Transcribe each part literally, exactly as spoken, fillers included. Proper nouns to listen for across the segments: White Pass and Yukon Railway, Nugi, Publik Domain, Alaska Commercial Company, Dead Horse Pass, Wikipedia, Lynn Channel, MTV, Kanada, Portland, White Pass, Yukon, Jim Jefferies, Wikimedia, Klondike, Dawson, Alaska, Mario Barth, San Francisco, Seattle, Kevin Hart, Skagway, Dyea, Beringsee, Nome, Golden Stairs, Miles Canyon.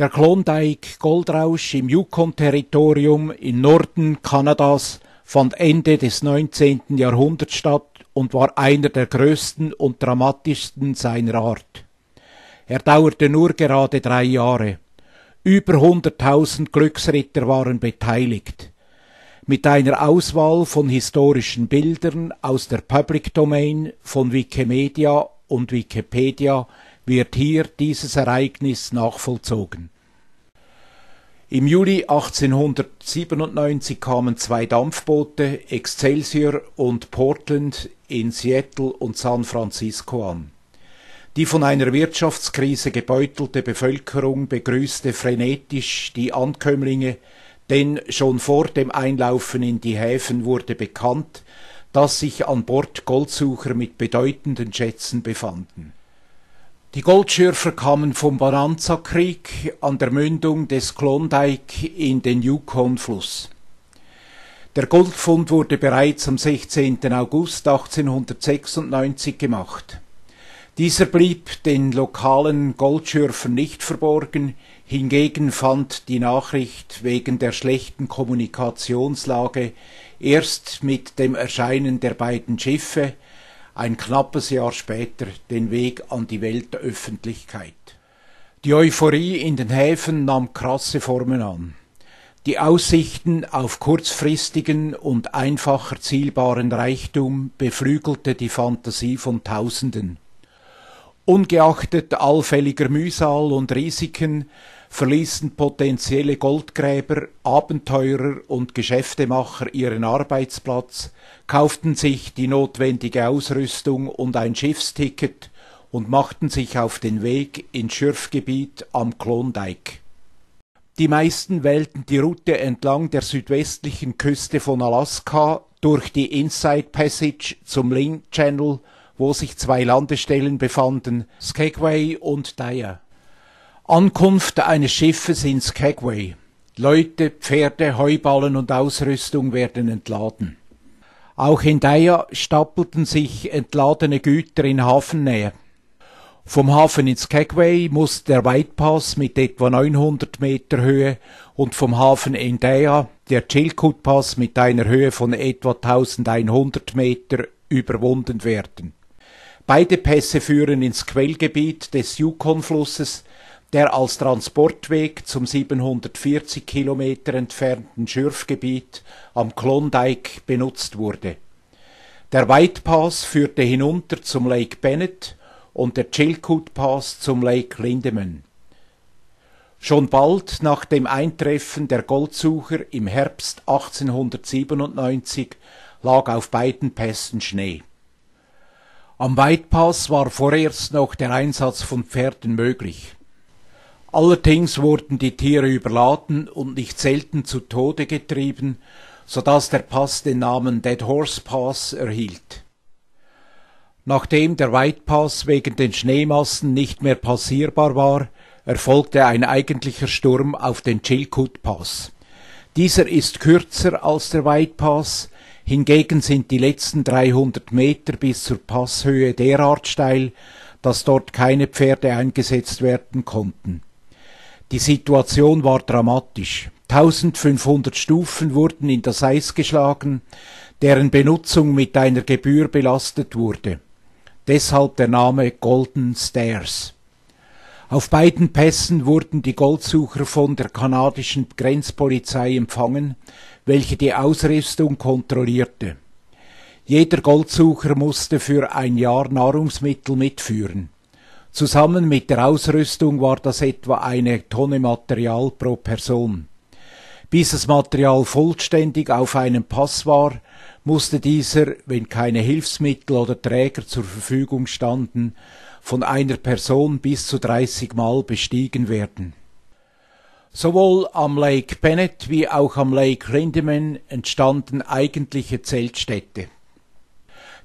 der Klondike-Goldrausch im Yukon-Territorium im Norden Kanadas fand Ende des neunzehnten Jahrhunderts statt und war einer der größten und dramatischsten seiner Art. Er dauerte nur gerade drei Jahre. Über hunderttausend Glücksritter waren beteiligt. Mit einer Auswahl von historischen Bildern aus der Public Domain von Wikimedia und Wikipedia wird hier dieses Ereignis nachvollzogen. Im Juli achtzehnhundertsiebenundneunzig kamen zwei Dampfboote, Excelsior und Portland, in Seattle und San Francisco an. Die von einer Wirtschaftskrise gebeutelte Bevölkerung begrüßte frenetisch die Ankömmlinge, denn schon vor dem Einlaufen in die Häfen wurde bekannt, dass sich an Bord Goldsucher mit bedeutenden Schätzen befanden. Die Goldschürfer kamen vom Bonanza-Krieg an der Mündung des Klondike in den Yukon-Fluss. Der Goldfund wurde bereits am sechzehnten August achtzehnhundertsechsundneunzig gemacht. Dieser blieb den lokalen Goldschürfern nicht verborgen, hingegen fand die Nachricht wegen der schlechten Kommunikationslage erst mit dem Erscheinen der beiden Schiffe ein knappes Jahr später den Weg an die Weltöffentlichkeit. Die Euphorie in den Häfen nahm krasse Formen an. Die Aussichten auf kurzfristigen und einfacher erzielbaren Reichtum beflügelte die Fantasie von Tausenden. Ungeachtet allfälliger Mühsal und Risiken verließen potenzielle Goldgräber, Abenteurer und Geschäftemacher ihren Arbeitsplatz, kauften sich die notwendige Ausrüstung und ein Schiffsticket und machten sich auf den Weg ins Schürfgebiet am Klondike. Die meisten wählten die Route entlang der südwestlichen Küste von Alaska durch die Inside Passage zum Lynn Channel, wo sich zwei Landestellen befanden, Skagway und Dyea. Ankunft eines Schiffes in Skagway. Leute, Pferde, Heuballen und Ausrüstung werden entladen. Auch in Dyea stapelten sich entladene Güter in Hafennähe. Vom Hafen in Skagway muss der White Pass mit etwa neunhundert Meter Höhe und vom Hafen in Dyea der Chilkoot Pass mit einer Höhe von etwa eintausendeinhundert Meter überwunden werden. Beide Pässe führen ins Quellgebiet des Yukon-Flusses, der als Transportweg zum siebenhundertvierzig Kilometer entfernten Schürfgebiet am Klondike benutzt wurde. Der White Pass führte hinunter zum Lake Bennett und der Chilkoot Pass zum Lake Lindeman. Schon bald nach dem Eintreffen der Goldsucher im Herbst achtzehnhundertsiebenundneunzig lag auf beiden Pässen Schnee. Am White Pass war vorerst noch der Einsatz von Pferden möglich. Allerdings wurden die Tiere überladen und nicht selten zu Tode getrieben, so dass der Pass den Namen Dead Horse Pass erhielt. Nachdem der White Pass wegen den Schneemassen nicht mehr passierbar war, erfolgte ein eigentlicher Sturm auf den Chilkoot Pass. Dieser ist kürzer als der White Pass, hingegen sind die letzten dreihundert Meter bis zur Passhöhe derart steil, dass dort keine Pferde eingesetzt werden konnten. Die Situation war dramatisch. eintausendfünfhundert Stufen wurden in das Eis geschlagen, deren Benutzung mit einer Gebühr belastet wurde. Deshalb der Name Golden Stairs. Auf beiden Pässen wurden die Goldsucher von der kanadischen Grenzpolizei empfangen, welche die Ausrüstung kontrollierte. Jeder Goldsucher musste für ein Jahr Nahrungsmittel mitführen. Zusammen mit der Ausrüstung war das etwa eine Tonne Material pro Person. Bis das Material vollständig auf einem Pass war, musste dieser, wenn keine Hilfsmittel oder Träger zur Verfügung standen, von einer Person bis zu dreißig Mal bestiegen werden. Sowohl am Lake Bennett wie auch am Lake Lindeman entstanden eigentliche Zeltstädte.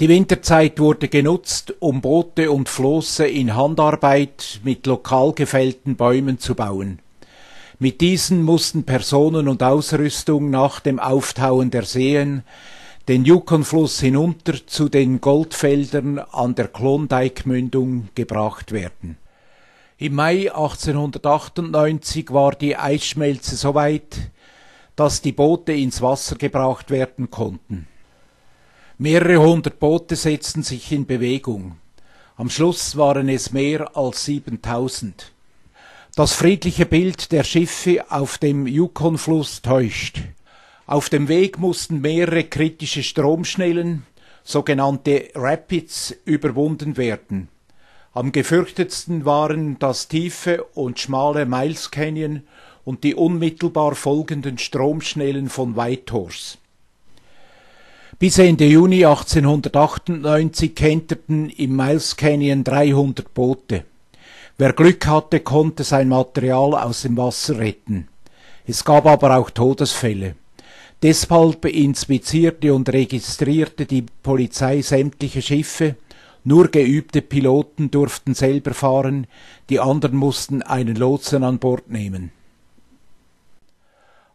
Die Winterzeit wurde genutzt, um Boote und Flosse in Handarbeit mit lokal gefällten Bäumen zu bauen. Mit diesen mussten Personen und Ausrüstung nach dem Auftauen der Seen den Yukonfluss hinunter zu den Goldfeldern an der Klondike-Mündung gebracht werden. Im Mai achtzehnhundertachtundneunzig war die Eisschmelze so weit, dass die Boote ins Wasser gebracht werden konnten. Mehrere hundert Boote setzten sich in Bewegung. Am Schluss waren es mehr als siebentausend. Das friedliche Bild der Schiffe auf dem Yukonfluss täuscht. Auf dem Weg mussten mehrere kritische Stromschnellen, sogenannte Rapids, überwunden werden. Am gefürchtetsten waren das tiefe und schmale Miles Canyon und die unmittelbar folgenden Stromschnellen von Whitehorse. Bis Ende Juni achtzehnhundertachtundneunzig kenterten im Miles Canyon dreihundert Boote. Wer Glück hatte, konnte sein Material aus dem Wasser retten. Es gab aber auch Todesfälle. Deshalb inspizierte und registrierte die Polizei sämtliche Schiffe. Nur geübte Piloten durften selber fahren, die anderen mussten einen Lotsen an Bord nehmen.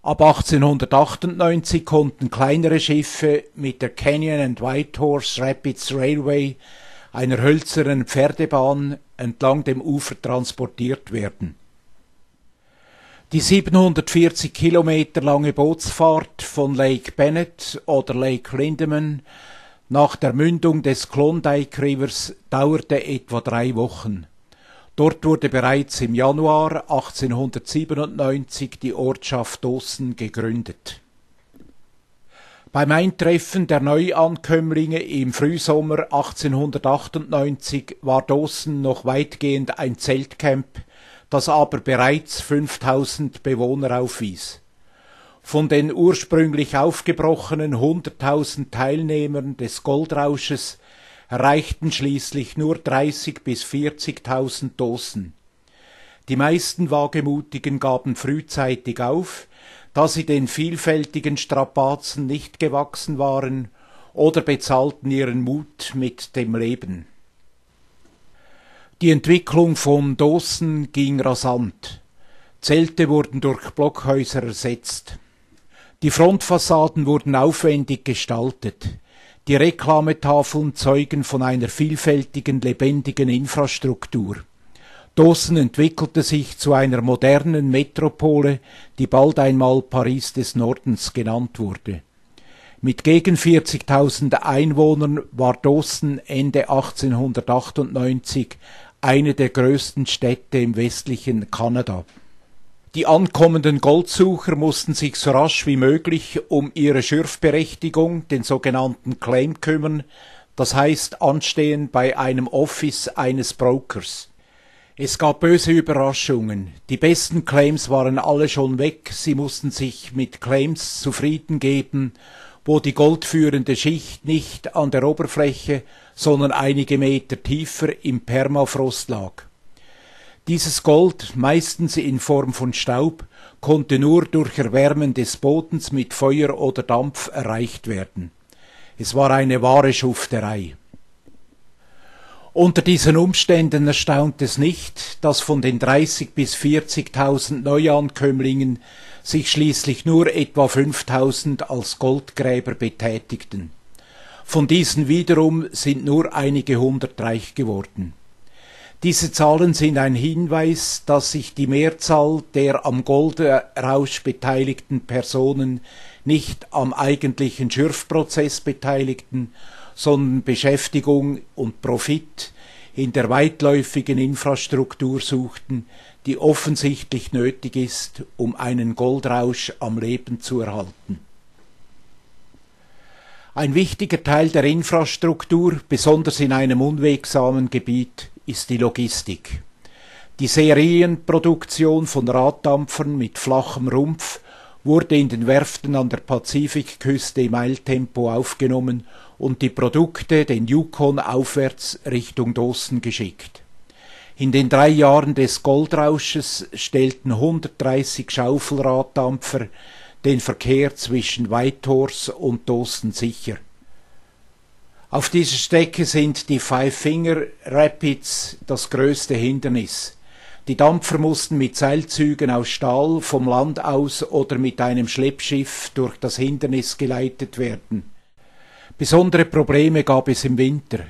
Ab achtzehnhundertachtundneunzig konnten kleinere Schiffe mit der Canyon and Whitehorse Rapids Railway, einer hölzernen Pferdebahn, entlang dem Ufer transportiert werden. Die siebenhundertvierzig Kilometer lange Bootsfahrt von Lake Bennett oder Lake Lindeman nach der Mündung des Klondike Rivers dauerte etwa drei Wochen. Dort wurde bereits im Januar achtzehnhundertsiebenundneunzig die Ortschaft Dawson gegründet. Beim Eintreffen der Neuankömmlinge im Frühsommer achtzehnhundertachtundneunzig war Dawson noch weitgehend ein Zeltcamp, das aber bereits fünftausend Bewohner aufwies. Von den ursprünglich aufgebrochenen hunderttausend Teilnehmern des Goldrausches erreichten schließlich nur dreißigtausend bis vierzigtausend Dawson. Die meisten Wagemutigen gaben frühzeitig auf, da sie den vielfältigen Strapazen nicht gewachsen waren, oder bezahlten ihren Mut mit dem Leben. Die Entwicklung von Dawson ging rasant. Zelte wurden durch Blockhäuser ersetzt. Die Frontfassaden wurden aufwendig gestaltet. Die Reklametafeln zeugen von einer vielfältigen, lebendigen Infrastruktur. Dawson entwickelte sich zu einer modernen Metropole, die bald einmal Paris des Nordens genannt wurde. Mit gegen vierzigtausend Einwohnern war Dawson Ende achtzehnhundertachtundneunzig eine der größten Städte im westlichen Kanada. Die ankommenden Goldsucher mussten sich so rasch wie möglich um ihre Schürfberechtigung, den sogenannten Claim, kümmern, das heißt anstehen bei einem Office eines Brokers. Es gab böse Überraschungen. Die besten Claims waren alle schon weg, sie mussten sich mit Claims zufrieden geben, wo die goldführende Schicht nicht an der Oberfläche, sondern einige Meter tiefer im Permafrost lag. Dieses Gold, meistens in Form von Staub, konnte nur durch Erwärmen des Bodens mit Feuer oder Dampf erreicht werden. Es war eine wahre Schufterei. Unter diesen Umständen erstaunt es nicht, dass von den dreißigtausend bis vierzigtausend Neuankömmlingen sich schließlich nur etwa fünftausend als Goldgräber betätigten. Von diesen wiederum sind nur einige hundert reich geworden. Diese Zahlen sind ein Hinweis, dass sich die Mehrzahl der am Goldrausch beteiligten Personen nicht am eigentlichen Schürfprozess beteiligten, sondern Beschäftigung und Profit in der weitläufigen Infrastruktur suchten, die offensichtlich nötig ist, um einen Goldrausch am Leben zu erhalten. Ein wichtiger Teil der Infrastruktur, besonders in einem unwegsamen Gebiet, ist die Logistik. Die Serienproduktion von Raddampfern mit flachem Rumpf wurde in den Werften an der Pazifikküste im Eiltempo aufgenommen und die Produkte den Yukon aufwärts Richtung Dawson geschickt. In den drei Jahren des Goldrausches stellten hundertdreißig Schaufelraddampfer den Verkehr zwischen Whitehorse und Dawson sicher. Auf dieser Strecke sind die Five Finger Rapids das größte Hindernis. Die Dampfer mussten mit Seilzügen aus Stahl vom Land aus oder mit einem Schleppschiff durch das Hindernis geleitet werden. Besondere Probleme gab es im Winter.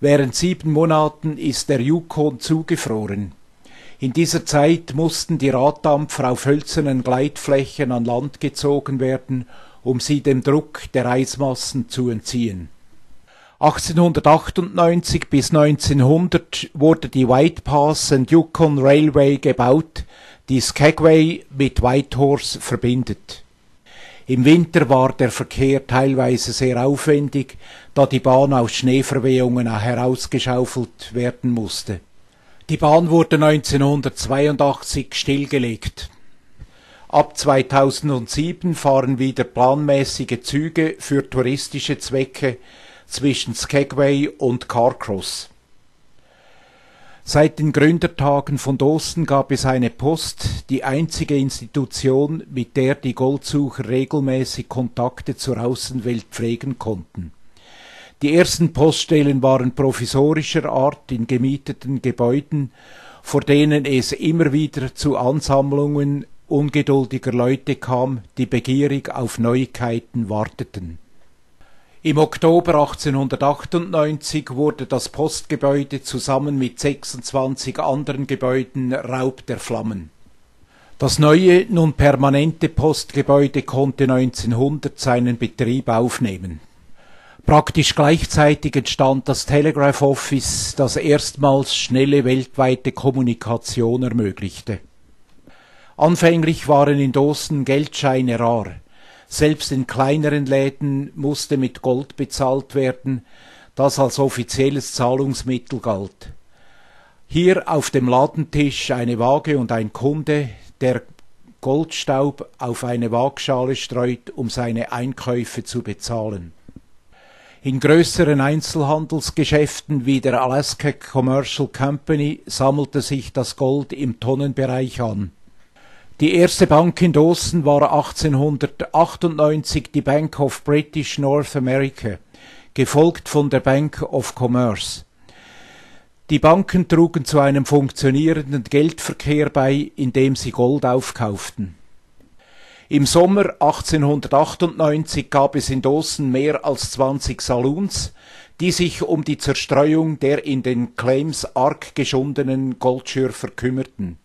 Während sieben Monaten ist der Yukon zugefroren. In dieser Zeit mussten die Raddampfer auf hölzernen Gleitflächen an Land gezogen werden, um sie dem Druck der Eismassen zu entziehen. achtzehnhundertachtundneunzig bis neunzehnhundert wurde die White Pass and Yukon Railway gebaut, die Skagway mit Whitehorse verbindet. Im Winter war der Verkehr teilweise sehr aufwendig, da die Bahn aus Schneeverwehungen herausgeschaufelt werden musste. Die Bahn wurde neunzehnhundertzweiundachtzig stillgelegt. Ab zweitausendsieben fahren wieder planmäßige Züge für touristische Zwecke zwischen Skagway und Carcross. Seit den Gründertagen von Dawson gab es eine Post, die einzige Institution, mit der die Goldsucher regelmäßig Kontakte zur Außenwelt pflegen konnten. Die ersten Poststellen waren provisorischer Art in gemieteten Gebäuden, vor denen es immer wieder zu Ansammlungen ungeduldiger Leute kam, die begierig auf Neuigkeiten warteten. Im Oktober achtzehnhundertachtundneunzig wurde das Postgebäude zusammen mit sechsundzwanzig anderen Gebäuden Raub der Flammen. Das neue, nun permanente Postgebäude konnte neunzehnhundert seinen Betrieb aufnehmen. Praktisch gleichzeitig entstand das Telegraph Office, das erstmals schnelle weltweite Kommunikation ermöglichte. Anfänglich waren in Dawson Geldscheine rar. Selbst in kleineren Läden musste mit Gold bezahlt werden, das als offizielles Zahlungsmittel galt. Hier auf dem Ladentisch eine Waage und ein Kunde, der Goldstaub auf eine Waagschale streut, um seine Einkäufe zu bezahlen. In größeren Einzelhandelsgeschäften wie der Alaska Commercial Company sammelte sich das Gold im Tonnenbereich an. Die erste Bank in Dawson war achtzehnhundertachtundneunzig die Bank of British North America, gefolgt von der Bank of Commerce. Die Banken trugen zu einem funktionierenden Geldverkehr bei, indem sie Gold aufkauften. Im Sommer achtzehnhundertachtundneunzig gab es in Dawson mehr als zwanzig Saloons, die sich um die Zerstreuung der in den Claims arg geschundenen Goldschürfer kümmerten.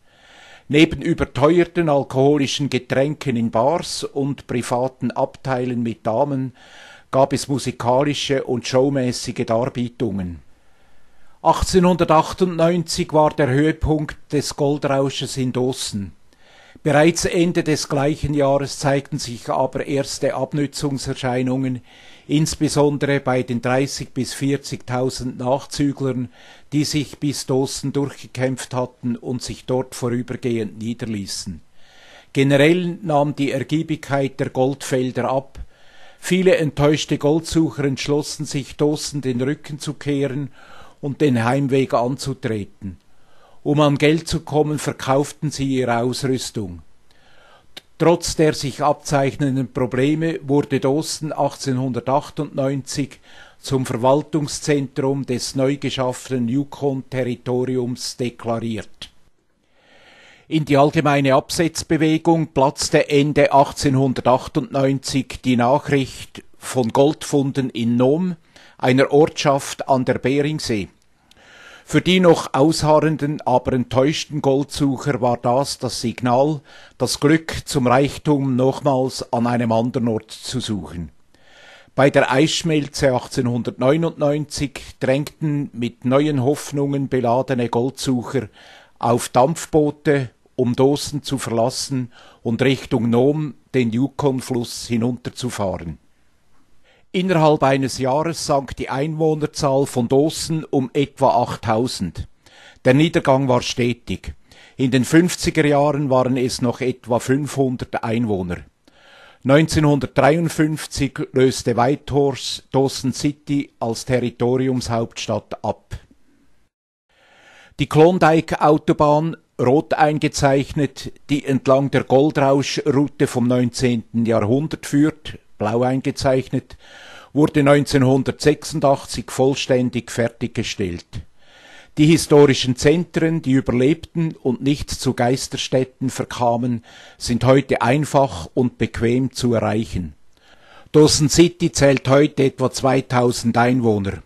Neben überteuerten alkoholischen Getränken in Bars und privaten Abteilen mit Damen gab es musikalische und showmäßige Darbietungen. achtzehnhundertachtundneunzig war der Höhepunkt des Goldrausches in Dawson. Bereits Ende des gleichen Jahres zeigten sich aber erste Abnützungserscheinungen, insbesondere bei den dreißigtausend bis vierzigtausend Nachzüglern, die sich bis Dawson durchgekämpft hatten und sich dort vorübergehend niederließen. Generell nahm die Ergiebigkeit der Goldfelder ab. Viele enttäuschte Goldsucher entschlossen sich, Dawson den Rücken zu kehren und den Heimweg anzutreten. Um an Geld zu kommen, verkauften sie ihre Ausrüstung. Trotz der sich abzeichnenden Probleme wurde Dawson achtzehnhundertachtundneunzig zum Verwaltungszentrum des neu geschaffenen Yukon-Territoriums deklariert. In die allgemeine Absetzbewegung platzte Ende achtzehnhundertachtundneunzig die Nachricht von Goldfunden in Nome, einer Ortschaft an der Beringsee. Für die noch ausharrenden, aber enttäuschten Goldsucher war das das Signal, das Glück zum Reichtum nochmals an einem anderen Ort zu suchen. Bei der Eisschmelze achtzehnhundertneunundneunzig drängten mit neuen Hoffnungen beladene Goldsucher auf Dampfboote, um Dawson zu verlassen und Richtung Nome, den Yukonfluss, hinunterzufahren. Innerhalb eines Jahres sank die Einwohnerzahl von Dawson um etwa achttausend. Der Niedergang war stetig. In den fünfziger Jahren waren es noch etwa fünfhundert Einwohner. neunzehnhundertdreiundfünfzig löste Whitehorse Dawson City als Territoriumshauptstadt ab. Die Klondike-Autobahn, rot eingezeichnet, die entlang der Goldrauschroute vom neunzehnten Jahrhundert führt, blau eingezeichnet, wurde neunzehnhundertsechsundachtzig vollständig fertiggestellt. Die historischen Zentren, die überlebten und nicht zu Geisterstädten verkamen, sind heute einfach und bequem zu erreichen. Dawson City zählt heute etwa zweitausend Einwohner.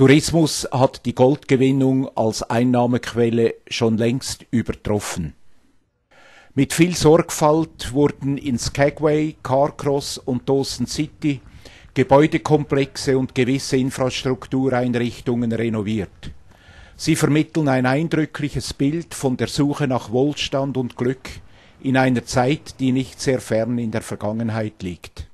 Tourismus hat die Goldgewinnung als Einnahmequelle schon längst übertroffen. Mit viel Sorgfalt wurden in Skagway, Carcross und Dawson City Gebäudekomplexe und gewisse Infrastruktureinrichtungen renoviert. Sie vermitteln ein eindrückliches Bild von der Suche nach Wohlstand und Glück in einer Zeit, die nicht sehr fern in der Vergangenheit liegt.